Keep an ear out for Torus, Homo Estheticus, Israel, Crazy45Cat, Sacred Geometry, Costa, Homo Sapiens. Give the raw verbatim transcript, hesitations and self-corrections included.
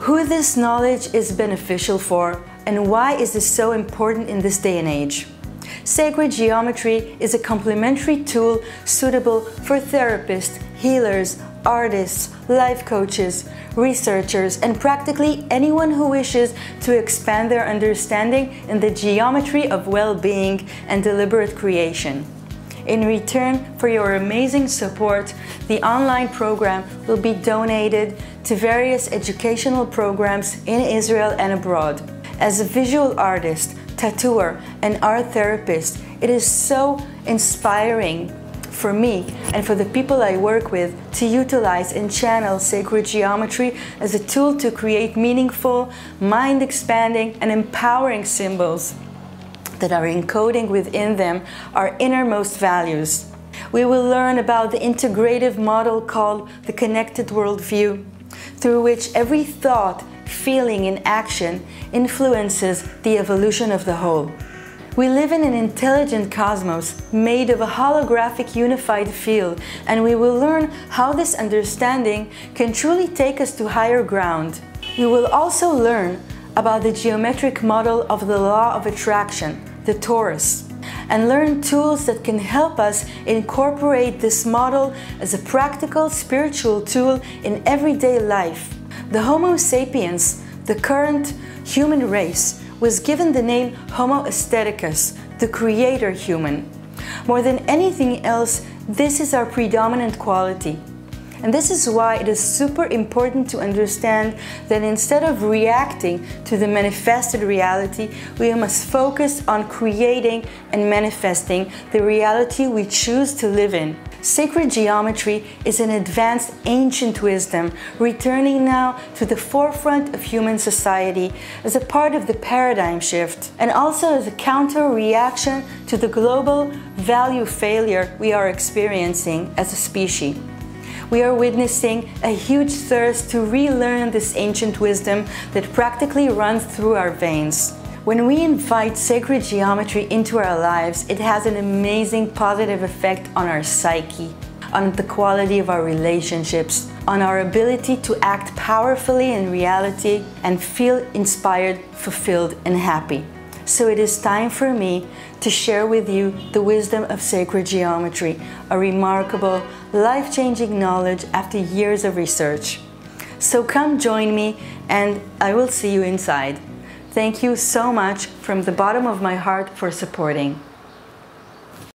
who this knowledge is beneficial for, and why is this so important in this day and age. Sacred geometry is a complementary tool suitable for therapists, healers, artists, life coaches, researchers, and practically anyone who wishes to expand their understanding in the geometry of well-being and deliberate creation. In return for your amazing support, the online program will be donated to various educational programs in Israel and abroad. As a visual artist, tattooer, and art therapist, it is so inspiring for me and for the people I work with to utilize and channel sacred geometry as a tool to create meaningful, mind-expanding, and empowering symbols that are encoding within them our innermost values. We will learn about the integrative model called the connected worldview, through which every thought, feeling, and action influences the evolution of the whole. We live in an intelligent cosmos made of a holographic unified field, and we will learn how this understanding can truly take us to higher ground. We will also learn about the geometric model of the law of attraction, the Torus, and learn tools that can help us incorporate this model as a practical spiritual tool in everyday life. The Homo Sapiens, the current human race, was given the name Homo Estheticus, the creator human. More than anything else, this is our predominant quality. And this is why it is super important to understand that instead of reacting to the manifested reality, we must focus on creating and manifesting the reality we choose to live in. Sacred geometry is an advanced ancient wisdom, returning now to the forefront of human society as a part of the paradigm shift, and also as a counter-reaction to the global value failure we are experiencing as a species. We are witnessing a huge thirst to relearn this ancient wisdom that practically runs through our veins. When we invite sacred geometry into our lives, it has an amazing positive effect on our psyche, on the quality of our relationships, on our ability to act powerfully in reality and feel inspired, fulfilled, and happy. So it is time for me to share with you the wisdom of sacred geometry, a remarkable, life-changing knowledge after years of research. So come join me and I will see you inside. Thank you so much from the bottom of my heart for supporting.